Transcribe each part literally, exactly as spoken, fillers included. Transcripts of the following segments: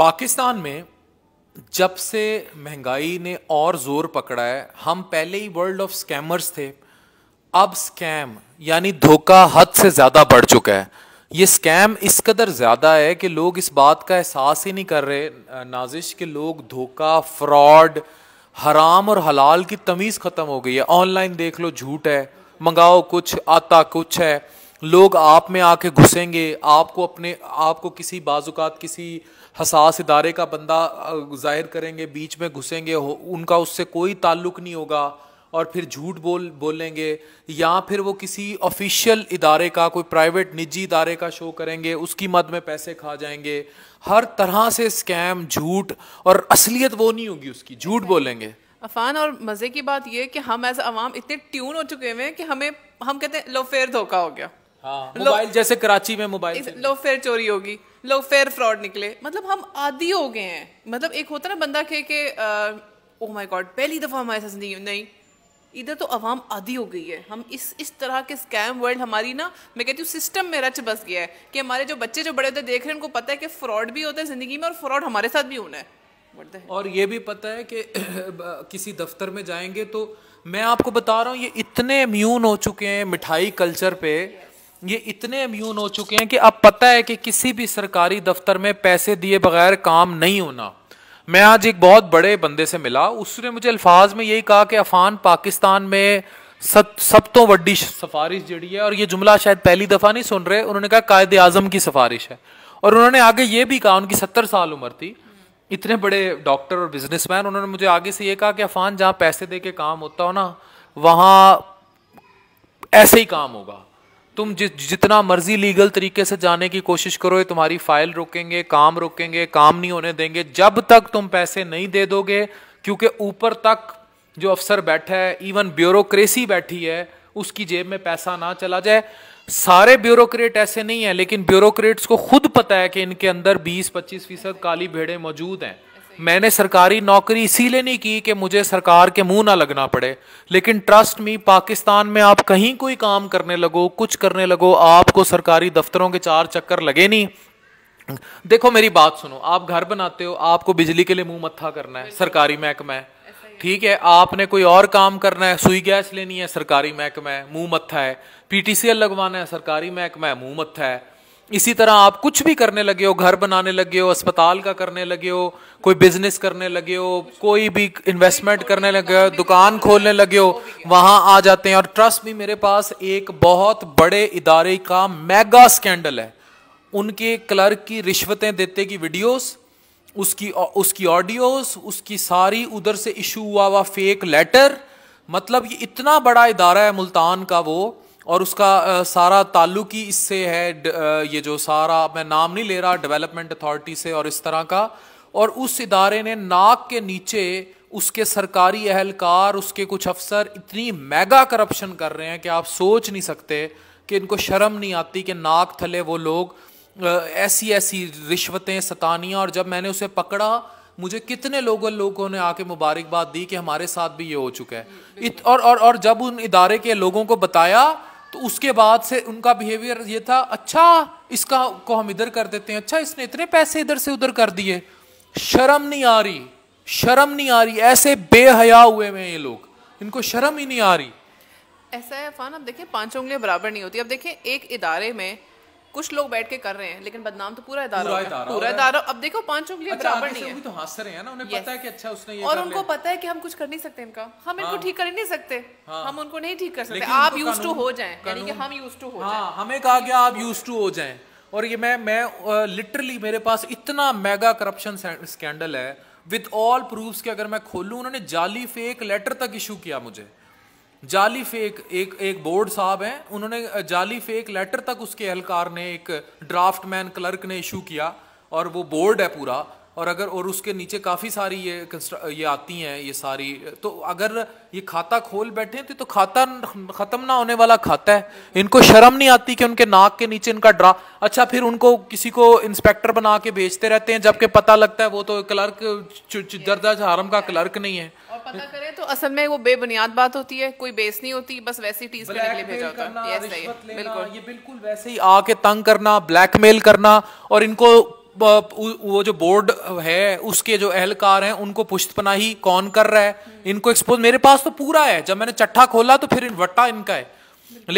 पाकिस्तान में जब से महंगाई ने और जोर पकड़ा है, हम पहले ही वर्ल्ड ऑफ स्कैमर्स थे, अब स्कैम यानी धोखा हद से ज़्यादा बढ़ चुका है। ये स्कैम इस कदर ज़्यादा है कि लोग इस बात का एहसास ही नहीं कर रहे नाजिश के लोग धोखा, फ्रॉड, हराम और हलाल की तमीज़ ख़त्म हो गई है। ऑनलाइन देख लो झूठ है, मंगाओ कुछ आता कुछ है। लोग आप में आके घुसेंगे, आपको अपने आपको किसी बाजुकात किसी हसास इदारे का बंदा जाहिर करेंगे, बीच में घुसेंगे, उनका उससे कोई ताल्लुक़ नहीं होगा और फिर झूठ बोल बोलेंगे या फिर वो किसी ऑफिशियल इदारे का, कोई प्राइवेट निजी इदारे का शो करेंगे, उसकी मद में पैसे खा जाएंगे। हर तरह से स्कैम, झूठ और असलियत वो नहीं होगी, उसकी झूठ बोलेंगे अफान। और मज़े की बात यह कि हम एज अवाम इतने ट्यून हो चुके हुए हैं कि हमें हम कहते हैं लो फेयर धोखा हो गया। हाँ, मोबाइल जैसे कराची में मोबाइल लो फेयर चोरी होगी, लो फेयर फ्रॉड निकले, मतलब हम आदी हो गए हैं। मतलब एक होता ना बंदा के के ओह माय गॉड पहली दफ़ा हमारे साथ जिंदगी में, नहीं इधर तो अवाम आदी हो गई है। हम इस इस तरह के स्कैम वर्ल्ड हमारी ना, मैं कहती हूँ सिस्टम में रच बस गया है कि हमारे जो बच्चे जो बड़े होते देख रहे हैं उनको पता है कि फ्रॉड भी होता है ज़िंदगी में और फ्रॉड हमारे साथ भी होना है। और ये भी पता है कि किसी दफ्तर में जाएंगे तो, मैं आपको बता रहा हूँ, ये इतने इम्यून हो चुके हैं मिठाई कल्चर पे, ये इतने इम्यून हो चुके हैं कि अब पता है कि किसी भी सरकारी दफ्तर में पैसे दिए बगैर काम नहीं होना। मैं आज एक बहुत बड़े बंदे से मिला, उसने मुझे अल्फाज में यही कहा कि अफान पाकिस्तान में सब सब तो वड्डी सिफारिश जड़ी है, और ये जुमला शायद पहली दफ़ा नहीं सुन रहे। उन्होंने कहा कायदे आज़म की सिफारिश है, और उन्होंने आगे ये भी कहा, उनकी सत्तर साल उम्र थी, इतने बड़े डॉक्टर और बिजनेसमैन, उन्होंने मुझे आगे से ये कहा कि अफान जहाँ पैसे दे के काम होता हो ना वहाँ ऐसे ही काम होगा, तुम जिस जितना मर्जी लीगल तरीके से जाने की कोशिश करो ये तुम्हारी फाइल रोकेंगे, काम रोकेंगे, काम नहीं होने देंगे जब तक तुम पैसे नहीं दे दोगे। क्योंकि ऊपर तक जो अफसर बैठा है, इवन ब्यूरोक्रेसी बैठी है, उसकी जेब में पैसा ना चला जाए। सारे ब्यूरोक्रेट ऐसे नहीं है, लेकिन ब्यूरोक्रेट्स को खुद पता है कि इनके अंदर बीस पच्चीस फीसद काली भेड़ें मौजूद हैं। मैंने सरकारी नौकरी इसीलिए नहीं की कि मुझे सरकार के मुंह ना लगना पड़े, लेकिन ट्रस्ट मी पाकिस्तान में आप कहीं कोई काम करने लगो, कुछ करने लगो, आपको सरकारी दफ्तरों के चार चक्कर लगे नहीं। देखो मेरी बात सुनो, आप घर बनाते हो, आपको बिजली के लिए मुंह मत्था करना है, सरकारी महकमा है, ठीक है। आपने कोई और काम करना है, सुई गैस लेनी है, सरकारी महकमा है, मुंह मत्था है। पीटीसीएल लगवाना है, सरकारी महकमा है, मुंह मत्था है। इसी तरह आप कुछ भी करने लगे हो, घर बनाने लगे हो, अस्पताल का करने लगे हो, कोई बिजनेस करने लगे हो, कोई भी इन्वेस्टमेंट करने लगे हो, दुकान खोलने लगे हो, वहाँ आ जाते हैं। और ट्रस्ट भी मेरे पास एक बहुत बड़े इदारे का मेगा स्कैंडल है, उनके क्लर्क की रिश्वतें देते की वीडियोस, उसकी उसकी ऑडियोस, उसकी सारी उधर से इशू हुआ हुआ फेक लेटर। मतलब ये इतना बड़ा इदारा है मुल्तान का वो, और उसका आ, सारा ताल्लुक ही इससे है। ड, आ, ये जो सारा, मैं नाम नहीं ले रहा, डेवलपमेंट अथॉरिटी से और इस तरह का। और उस इदारे ने नाक के नीचे उसके सरकारी अहलकार, उसके कुछ अफसर इतनी मेगा करप्शन कर रहे हैं कि आप सोच नहीं सकते, कि इनको शर्म नहीं आती कि नाक थले वो लोग ऐसी ऐसी रिश्वतें, सतानियाँ। और जब मैंने उसे पकड़ा, मुझे कितने लोगों लोगों ने आके मुबारकबाद दी कि हमारे साथ भी ये हो चुका है। इत, और, और और जब उन इदारे के लोगों को बताया तो उसके बाद से उनका बिहेवियर ये था, अच्छा इसका को हम इधर कर देते हैं, अच्छा इसने इतने पैसे इधर से उधर कर दिए। शर्म नहीं आ रही, शर्म नहीं आ रही, ऐसे बेहया हुए हैं ये लोग, इनको शर्म ही नहीं आ रही। ऐसा है अफान, अब देखें पांचों उंगलियां बराबर नहीं होती। अब देखें एक इदारे में कुछ लोग बैठ के कर रहे हैं, लेकिन बदनाम तो पूरा इदारा पूरा, पूरा इदारा। अब देखो पांचों के लिए बराबर नहीं है, तो हंस रहे हैं ना, उन्हें पता है कि अच्छा उसने ये, और उनको पता है कि हम कुछ कर नहीं सकते इनका, हम इनको ठीक कर नहीं सकते, हम उनको नहीं ठीक कर सकते। आप यूज्ड टू हो जाएं, यानी कि हम यूज्ड टू हो जाएं, हमें कहा गया आप यूज्ड टू हो जाएं। और ये मैं मैं लिटरली मेरे पास इतना मेगा करप्शन स्कैंडल है विद ऑल प्रूफ्स के, अगर मैं खोलूं, उन्होंने जाली फेक लेटर तक इशू किया मुझे। जाली फेक, एक एक बोर्ड साहब हैं, उन्होंने जाली फेक लेटर तक उसके अहलकार ने, एक ड्राफ्टमैन क्लर्क ने इशू किया, और वो बोर्ड है पूरा। और अगर और उसके नीचे काफ़ी सारी ये ये आती हैं ये सारी, तो अगर ये खाता खोल बैठे थे तो खाता ख़त्म ना होने वाला खाता है। इनको शर्म नहीं आती कि उनके नाक के नीचे इनका ड्रा, अच्छा फिर उनको किसी को इंस्पेक्टर बना के भेजते रहते हैं, जबकि पता लगता है वो तो क्लर्क दर्जा हरम का क्लर्क नहीं है। और पता करें तो असल में वो बेबुनियाद बात होती है, कोई बेस नहीं होती, बस वैसे ही टीज करने के लिए भेजा होता है। ये बिल्कुल वैसे ही आके तंग करना, ब्लैकमेल करना, और इनको वो जो बोर्ड है उसके जो अहलकार हैं उनको पुश्तपनाही कौन कर रहा है, इनको एक्सपोज। मेरे पास तो पूरा है, जब मैंने चट्ठा खोला तो फिर वट्टा इनका है,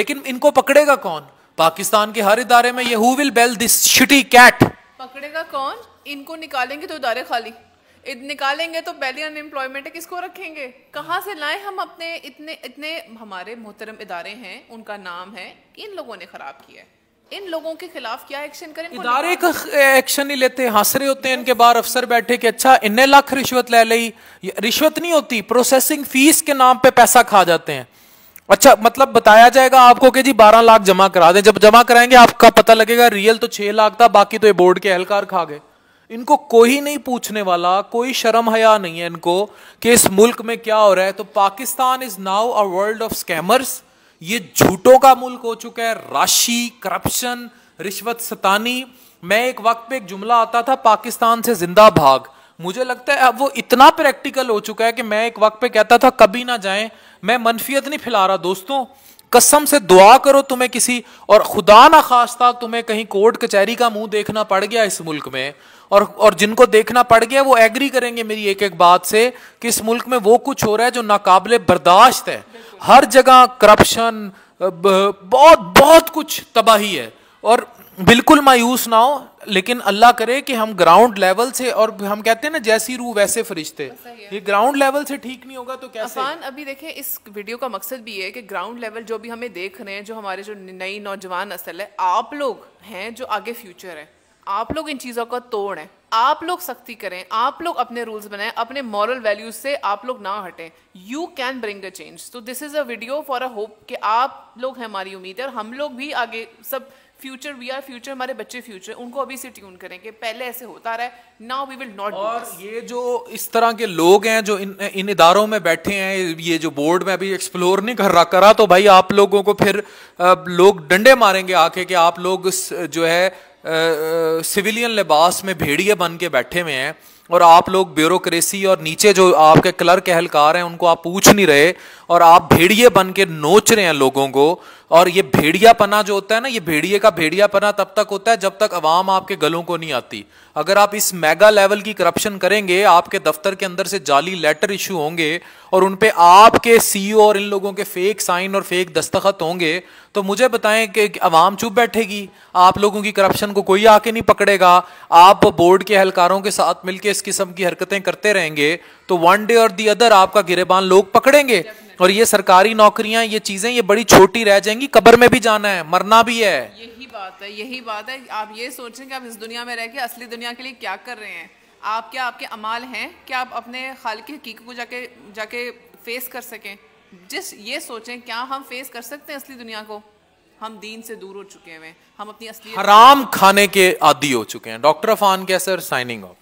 लेकिन इनको पकड़ेगा कौन? पाकिस्तान के हर इदारे में ये who will bell this shitty cat, पकड़ेगा कौन? इनको निकालेंगे तो इदारे खाली, निकालेंगे तो पहले अनएम्प्लॉयमेंट है, किसको रखेंगे? कहाँ से लाएं हम अपने इतने इतने हमारे मोहतरम इदारे हैं, उनका नाम है, इन लोगों ने खराब किया है, इन लोगों के खिलाफ क्या एक्शन करें? इदारे का एक्शन नहीं लेते, हासरे होते हैं इनके बाहर अफसर बैठे कि अच्छा इन्ने लाख रिश्वत ले ली। रिश्वत नहीं होती, प्रोसेसिंग फीस के नाम पे पैसा खा जाते हैं। अच्छा, मतलब बताया जाएगा आपको कि जी बारह लाख जमा करा दें, जब जमा कराएंगे आपका पता लगेगा रियल तो छह लाख था, बाकी तो ये बोर्ड के एहलकार खा गए। इनको कोई नहीं पूछने वाला, कोई शर्म हया नहीं है इनको कि इस मुल्क में क्या हो रहा है। तो Pakistan is now a world of scammers, ये झूठों का मुल्क हो चुका है, राशि, करप्शन, रिश्वत सतानी। मैं एक वक्त पे एक जुमला आता था, पाकिस्तान से जिंदा भाग। मुझे लगता है अब वो इतना प्रैक्टिकल हो चुका है कि मैं एक वक्त पे कहता था कभी ना जाएं। मैं मनफियत नहीं फैला रहा दोस्तों, कसम से दुआ करो तुम्हें किसी और खुदा ना खास्ता तुम्हें कहीं कोर्ट कचहरी का मुंह देखना पड़ गया इस मुल्क में, और और जिनको देखना पड़ गया वो एग्री करेंगे मेरी एक एक बात से कि इस मुल्क में वो कुछ हो रहा है जो नाकाबिले बर्दाश्त है। हर जगह करप्शन, बहुत बहुत कुछ तबाही है। और बिल्कुल मायूस ना हो, लेकिन अल्लाह करे कि हम ग्राउंड लेवल से, और हम कहते हैं ना जैसी रूह वैसे फरिश्ते, ये ग्राउंड लेवल से ठीक नहीं होगा तो कैसे? अफान, अभी देखें इस वीडियो का मकसद भी है कि ग्राउंड लेवल जो भी हमें देख रहे हैं, जो हमारे जो नई नौजवान असल है, आप लोग हैं जो आगे फ्यूचर है, आप लोग इन चीज़ों का तोड़ है, आप लोग सख्ती करें, आप लोग अपने रूल्स बनाएं, अपने मॉरल वैल्यूज से आप लोग ना हटें। You can bring a change. तो this is a video for a hope कि आप लोग हैं हमारी उम्मीद है, और हम लोग भी आगे सब फ्यूचर, वी आर फ्यूचर, हमारे बच्चे फ्यूचर, उनको अभी से ट्यून करें कि पहले ऐसे होता रहा है, नाउ वी विल नॉट। और ये जो इस तरह के लोग हैं जो इन इन इदारों में बैठे हैं, ये जो बोर्ड में अभी एक्सप्लोर नहीं कर रहा करा तो भाई आप लोगों को फिर लोग डंडे मारेंगे आके कि आप लोग जो है सिविलियन लिबास में भेड़िए बन के बैठे हुए हैं, और आप लोग ब्यूरोक्रेसी और नीचे जो आपके क्लर्क अहलकार हैं उनको आप पूछ नहीं रहे, और आप भेड़िए बन के नोच रहे हैं लोगों को। और ये भेड़ियापना जो होता है ना, ये भेड़िए का भेड़ियापना तब तक होता है जब तक आवाम आपके गलों को नहीं आती। अगर आप इस मेगा लेवल की करप्शन करेंगे, आपके दफ्तर के अंदर से जाली लेटर इशू होंगे और उन पे आपके सीईओ और इन लोगों के फेक साइन और फेक दस्तखत होंगे, तो मुझे बताएं कि आवाम चुप बैठेगी? आप लोगों की करप्शन को कोई आके नहीं पकड़ेगा, आप बोर्ड के एहलकारों के साथ मिलकर इस किस्म की हरकतें करते रहेंगे तो वन डे और दी अदर आपका गिरेबान लोग पकड़ेंगे। और ये सरकारी नौकरियां, ये चीजें, ये बड़ी छोटी रह जाएंगी, कब्र में भी जाना है, मरना भी है। यही बात है, यही बात है। आप ये सोचें कि आप इस दुनिया में रह के असली दुनिया के लिए क्या कर रहे हैं? आप क्या, आपके अमाल हैं क्या? आप अपने खालिक की हकीकत को जाके जाके फेस कर सकें? जिस ये सोचें क्या हम फेस कर सकते हैं असली दुनिया को? हम दीन से दूर हो चुके हैं, हम अपनी असली हराम खाने के आदी हो चुके हैं। Doctor Afan Kaiser signing of.